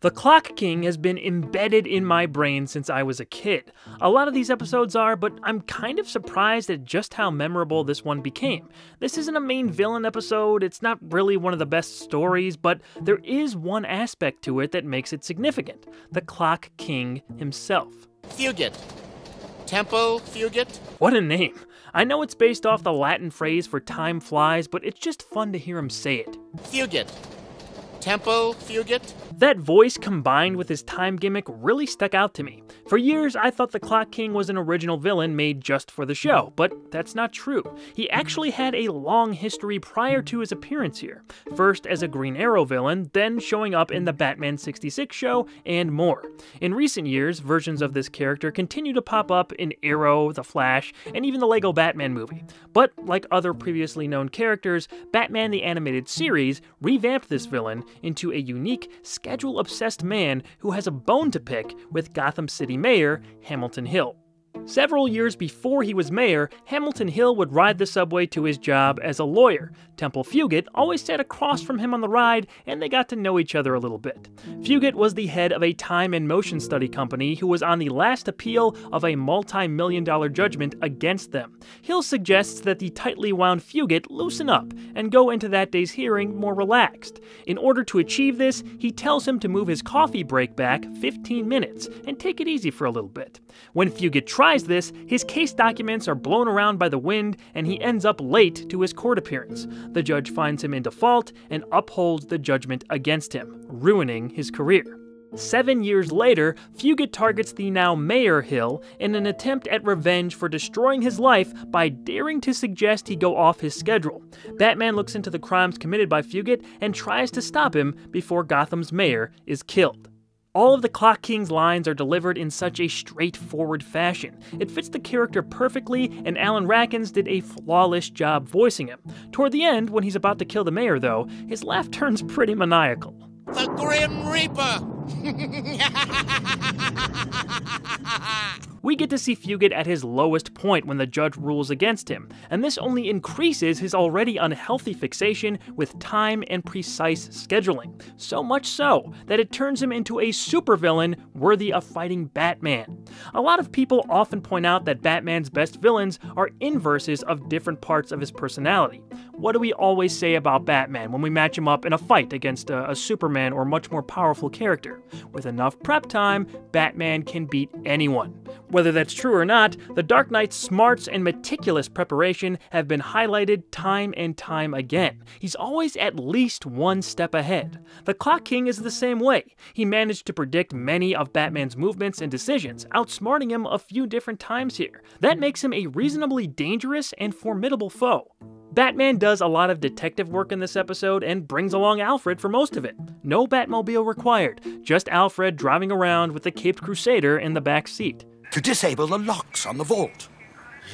The Clock King has been embedded in my brain since I was a kid. A lot of these episodes are, but I'm kind of surprised at just how memorable this one became. This isn't a main villain episode, it's not really one of the best stories, but there is one aspect to it that makes it significant. The Clock King himself. Fugate. Tempo Fugate? What a name. I know it's based off the Latin phrase for time flies, but it's just fun to hear him say it. Fugate. Tempo Fugate? That voice combined with his time gimmick really stuck out to me. For years, I thought the Clock King was an original villain made just for the show, but that's not true. He actually had a long history prior to his appearance here, first as a Green Arrow villain, then showing up in the Batman 66 show, and more. In recent years, versions of this character continue to pop up in Arrow, The Flash, and even the Lego Batman movie. But like other previously known characters, Batman: The Animated Series revamped this villain into a unique, schedule-obsessed man who has a bone to pick with Gotham City Mayor Hamilton Hill. Several years before he was mayor, Hamilton Hill would ride the subway to his job as a lawyer. Tempo Fugate always sat across from him on the ride, and they got to know each other a little bit. Fugate was the head of a time and motion study company who was on the last appeal of a multi-million-dollar judgment against them. Hill suggests that the tightly wound Fugate loosen up and go into that day's hearing more relaxed. In order to achieve this, he tells him to move his coffee break back 15 minutes and take it easy for a little bit. When Fugate tries this, his case documents are blown around by the wind and he ends up late to his court appearance. The judge finds him in default and upholds the judgment against him, ruining his career. 7 years later, Fugate targets the now Mayor Hill in an attempt at revenge for destroying his life by daring to suggest he go off his schedule. Batman looks into the crimes committed by Fugate and tries to stop him before Gotham's mayor is killed. All of the Clock King's lines are delivered in such a straightforward fashion. It fits the character perfectly, and Alan Rackins did a flawless job voicing him. Toward the end, when he's about to kill the mayor though, his laugh turns pretty maniacal. The Grim Reaper! We get to see Fugate at his lowest point when the judge rules against him, and this only increases his already unhealthy fixation with time and precise scheduling. So much so that it turns him into a supervillain worthy of fighting Batman. A lot of people often point out that Batman's best villains are inverses of different parts of his personality. What do we always say about Batman when we match him up in a fight against a Superman or much more powerful character? With enough prep time, Batman can beat anyone. Whether that's true or not, the Dark Knight's smarts and meticulous preparation have been highlighted time and time again. He's always at least one step ahead. The Clock King is the same way. He managed to predict many of Batman's movements and decisions, outsmarting him a few different times here. That makes him a reasonably dangerous and formidable foe. Batman does a lot of detective work in this episode and brings along Alfred for most of it. No Batmobile required, just Alfred driving around with the Caped Crusader in the back seat. To disable the locks on the vault.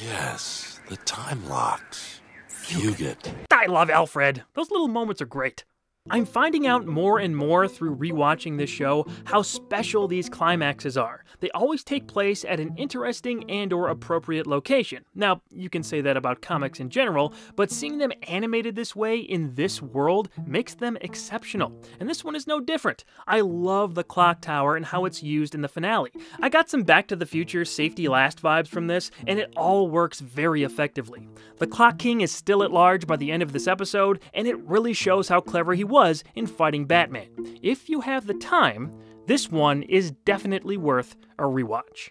Yes, the time locks. Fugate. I love Alfred. Those little moments are great. I'm finding out more and more through rewatching this show how special these climaxes are. They always take place at an interesting and/or appropriate location. Now, you can say that about comics in general, but seeing them animated this way in this world makes them exceptional. And this one is no different. I love the clock tower and how it's used in the finale. I got some Back to the Future Safety Last vibes from this, and it all works very effectively. The Clock King is still at large by the end of this episode, and it really shows how clever he was in fighting Batman. If you have the time, this one is definitely worth a rewatch.